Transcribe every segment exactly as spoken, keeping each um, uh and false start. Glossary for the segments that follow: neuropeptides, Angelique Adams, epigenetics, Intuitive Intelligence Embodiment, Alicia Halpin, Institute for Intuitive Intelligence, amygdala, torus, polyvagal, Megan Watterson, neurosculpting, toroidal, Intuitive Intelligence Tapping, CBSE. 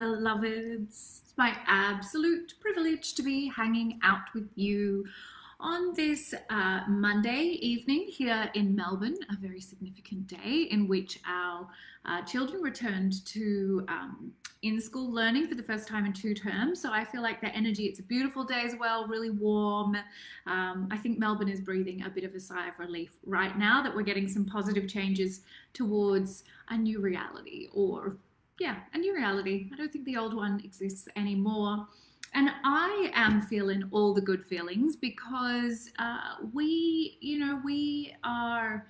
Beloveds, it's my absolute privilege to be hanging out with you on this uh, Monday evening here in Melbourne, a very significant day in which our uh, children returned to um, in-school learning for the first time in two terms. So I feel like that energy, it's a beautiful day as well, really warm. Um, I think Melbourne is breathing a bit of a sigh of relief right now that we're getting some positive changes towards a new reality or Yeah, a new reality. I don't think the old one exists anymore. And I am feeling all the good feelings because uh, we, you know, we are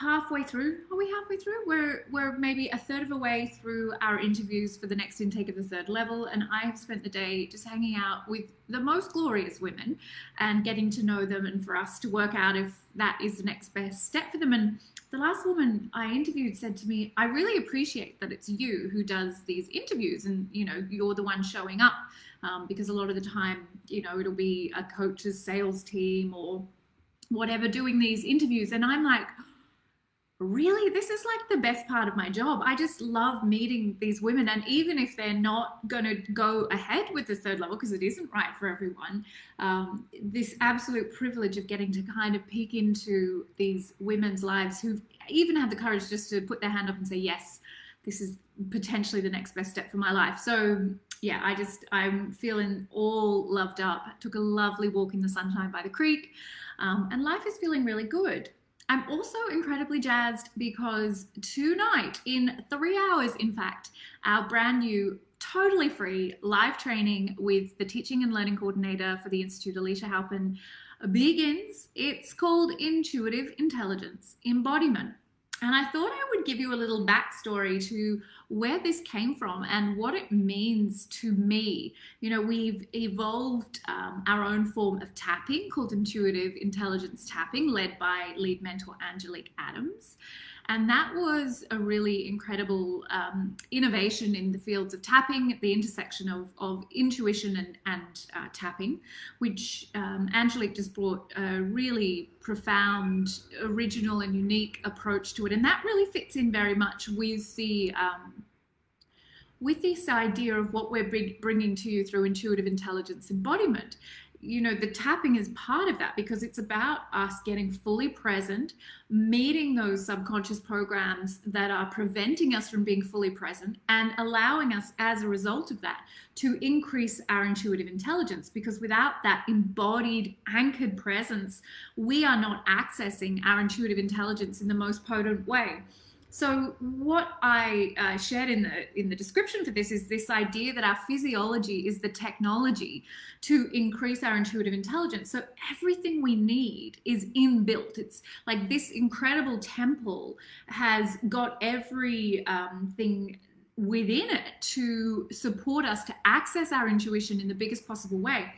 halfway through. Are we halfway through? We're, we're maybe a third of a way through our interviews for the next intake of the third level. And I have spent the day just hanging out with the most glorious women and getting to know them and for us to work out if that is the next best step for them. And the last woman I interviewed said to me, I really appreciate that it's you who does these interviews and, you know, you're the one showing up um, because a lot of the time, you know, it'll be a coach's sales team or whatever doing these interviews. And I'm like, really? This is like the best part of my job. I just love meeting these women. And even if they're not going to go ahead with the third level, because it isn't right for everyone, um, this absolute privilege of getting to kind of peek into these women's lives who've even had the courage just to put their hand up and say, yes, this is potentially the next best step for my life. So yeah, I just, I'm feeling all loved up. I took a lovely walk in the sunshine by the creek, um, and life is feeling really good. I'm also incredibly jazzed because tonight, in three hours, in fact, our brand new, totally free live training with the teaching and learning coordinator for the Institute, Alicia Halpin, begins. It's called Intuitive Intelligence Embodiment. And I thought I would give you a little backstory to where this came from and what it means to me. You know, we've evolved um, our own form of tapping called Intuitive Intelligence Tapping, led by lead mentor Angelique Adams. And that was a really incredible um, innovation in the fields of tapping at the intersection of, of intuition and, and uh, tapping, which um, Angelique just brought a really profound, original and unique approach to it. And that really fits in very much with the um, with this idea of what we're bringing to you through Intuitive Intelligence Embodiment. You know, the tapping is part of that because it's about us getting fully present, meeting those subconscious programs that are preventing us from being fully present and allowing us as a result of that to increase our intuitive intelligence, because without that embodied, anchored presence, we are not accessing our intuitive intelligence in the most potent way. So what I uh, shared in the, in the description for this is this idea that our physiology is the technology to increase our intuitive intelligence. So everything we need is inbuilt. It's like this incredible temple has got every um, thing within it to support us to access our intuition in the biggest possible way.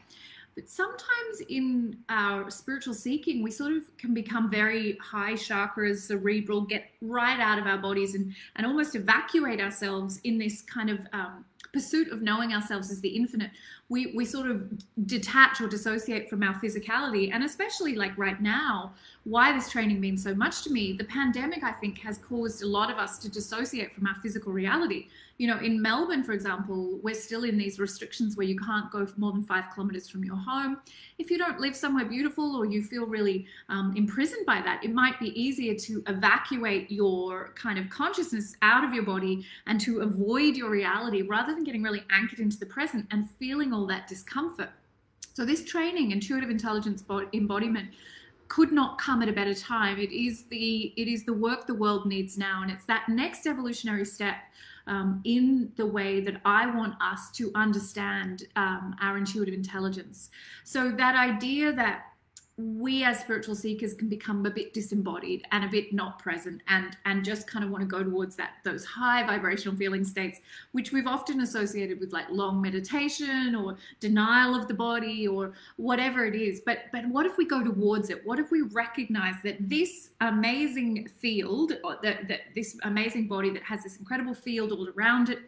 But sometimes in our spiritual seeking, we sort of can become very high chakras, cerebral, get right out of our bodies and, and almost evacuate ourselves in this kind of um, pursuit of knowing ourselves as the infinite. We, we sort of detach or dissociate from our physicality. And especially like right now, why this training means so much to me, the pandemic, I think, has caused a lot of us to dissociate from our physical reality. You know, in Melbourne, for example, we're still in these restrictions where you can't go more than five kilometers from your home. If you don't live somewhere beautiful or you feel really um, imprisoned by that, it might be easier to evacuate your kind of consciousness out of your body and to avoid your reality rather than getting really anchored into the present and feeling all that discomfort. So this training, Intuitive Intelligence Embodiment, could not come at a better time. It is the, it is the work the world needs now. And it's that next evolutionary step um, in the way that I want us to understand um, our intuitive intelligence. So that idea that we as spiritual seekers can become a bit disembodied and a bit not present and, and just kind of want to go towards that, those high vibrational feeling states, which we've often associated with like long meditation or denial of the body or whatever it is. But, but what if we go towards it? What if we recognize that this amazing field, or that, that this amazing body that has this incredible field all around it,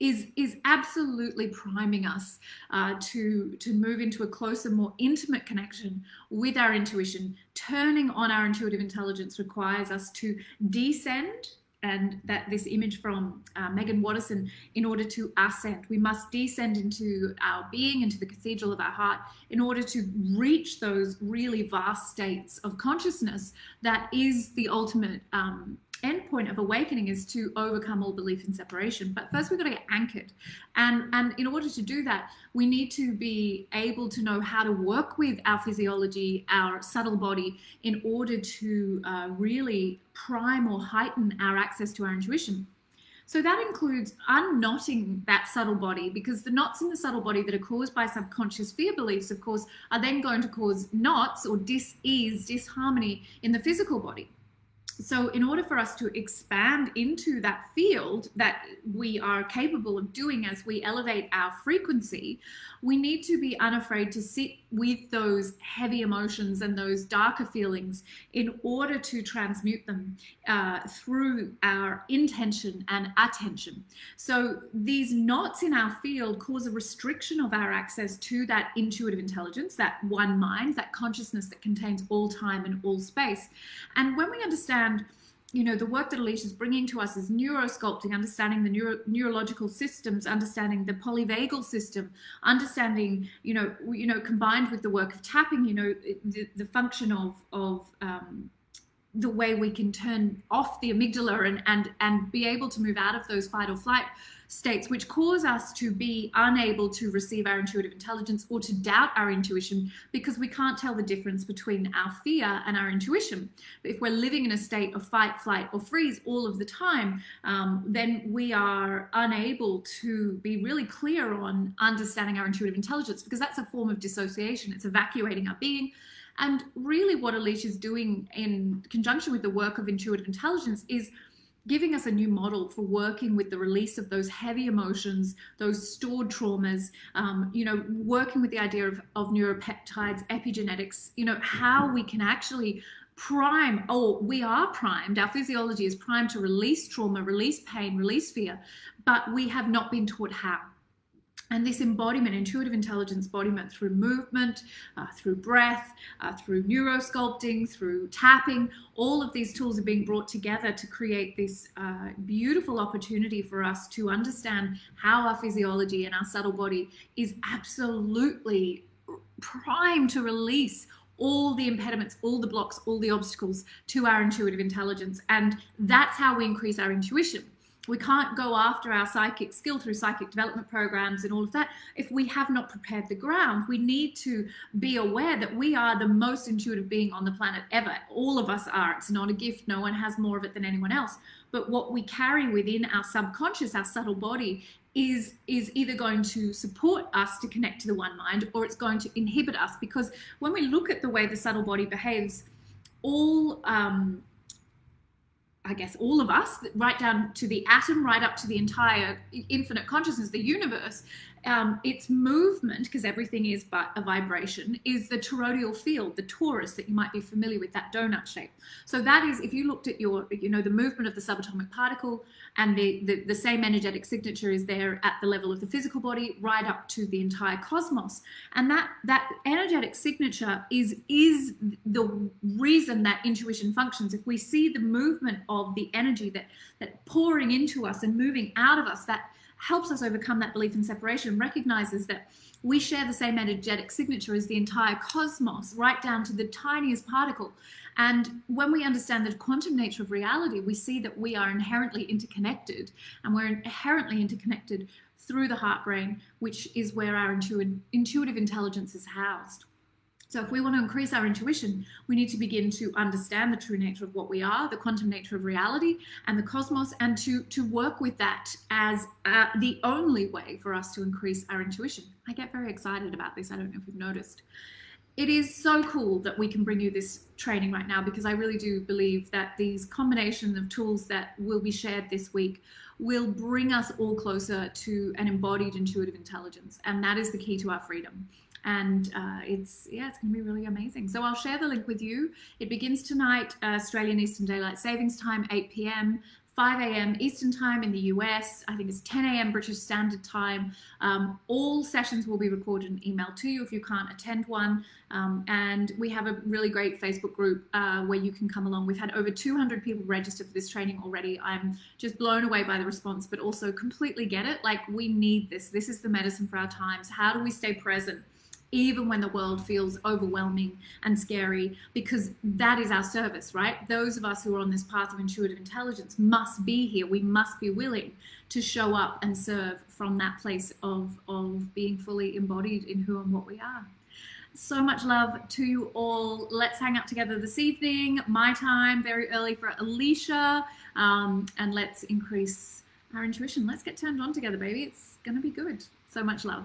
Is, is absolutely priming us uh, to, to move into a closer, more intimate connection with our intuition. Turning on our intuitive intelligence requires us to descend and that this image from uh, Megan Watterson, in order to ascend, we must descend into our being, into the cathedral of our heart, in order to reach those really vast states of consciousness that is the ultimate um, endpoint of awakening, is to overcome all belief in separation. But first we've got to get anchored. And, and in order to do that, we need to be able to know how to work with our physiology, our subtle body, in order to uh, really prime or heighten our access to our intuition. So that includes unknotting that subtle body, because the knots in the subtle body that are caused by subconscious fear beliefs, of course, are then going to cause knots or dis-ease, disharmony in the physical body. So in order for us to expand into that field that we are capable of doing as we elevate our frequency, we need to be unafraid to sit with those heavy emotions and those darker feelings in order to transmute them uh, through our intention and attention. So these knots in our field cause a restriction of our access to that intuitive intelligence, that one mind, that consciousness that contains all time and all space. And when we understand, and you know, the work that Alicia is bringing to us is neurosculpting, understanding the neuro neurological systems, understanding the polyvagal system, understanding, you know, you know, combined with the work of tapping, you know, the, the function of of um, the way we can turn off the amygdala and and and be able to move out of those fight or flight states, which cause us to be unable to receive our intuitive intelligence or to doubt our intuition, because we can't tell the difference between our fear and our intuition. But if we're living in a state of fight, flight, or freeze all of the time, um, then we are unable to be really clear on understanding our intuitive intelligence, because that's a form of dissociation. It's evacuating our being. And really what Alicia is doing in conjunction with the work of intuitive intelligence is giving us a new model for working with the release of those heavy emotions, those stored traumas, um, you know, working with the idea of, of neuropeptides, epigenetics, you know, how we can actually prime, oh, we are primed, our physiology is primed to release trauma, release pain, release fear, but we have not been taught how. And this embodiment, intuitive intelligence embodiment, through movement, uh, through breath, uh, through neurosculpting, through tapping, all of these tools are being brought together to create this uh, beautiful opportunity for us to understand how our physiology and our subtle body is absolutely primed to release all the impediments, all the blocks, all the obstacles to our intuitive intelligence. And that's how we increase our intuition. We can't go after our psychic skill through psychic development programs and all of that if we have not prepared the ground. We need to be aware that we are the most intuitive being on the planet ever. All of us are. It's not a gift. No one has more of it than anyone else. But what we carry within our subconscious, our subtle body, is, is either going to support us to connect to the one mind, or it's going to inhibit us. Because when we look at the way the subtle body behaves, all... Um, I guess all of us, right down to the atom, right up to the entire infinite consciousness, the universe, um, its movement, because everything is but a vibration, is the toroidal field, the torus that you might be familiar with, that donut shape. So that is, if you looked at your, you know, the movement of the subatomic particle, and the, the, the same energetic signature is there at the level of the physical body, right up to the entire cosmos. And that, that energetic signature is, is the reason that intuition functions. If we see the movement of of the energy that, that pouring into us and moving out of us, that helps us overcome that belief in separation, recognizes that we share the same energetic signature as the entire cosmos, right down to the tiniest particle. And when we understand the quantum nature of reality, we see that we are inherently interconnected, and we're inherently interconnected through the heart brain, which is where our intuitive, intuitive intelligence is housed. So if we want to increase our intuition, we need to begin to understand the true nature of what we are, the quantum nature of reality and the cosmos, and to, to work with that as uh, the only way for us to increase our intuition. I get very excited about this. I don't know if you've noticed. It is so cool that we can bring you this training right now, because I really do believe that these combination of tools that will be shared this week will bring us all closer to an embodied intuitive intelligence. And that is the key to our freedom. And uh, it's, yeah, it's gonna be really amazing. So I'll share the link with you. It begins tonight, uh, Australian Eastern Daylight Savings Time, eight p m five A M Eastern Time in the U S. I think it's ten A M British Standard Time. Um, all sessions will be recorded and emailed to you if you can't attend one. Um, and we have a really great Facebook group uh, where you can come along. We've had over two hundred people register for this training already. I'm just blown away by the response, but also completely get it. Like, we need this. This is the medicine for our times. How do we stay present even when the world feels overwhelming and scary? Because that is our service, right? Those of us who are on this path of intuitive intelligence must be here. We must be willing to show up and serve from that place of, of being fully embodied in who and what we are. So much love to you all. Let's hang out together this evening, my time, very early for Alicia, um, and let's increase our intuition. Let's get turned on together, baby. It's gonna be good. So much love.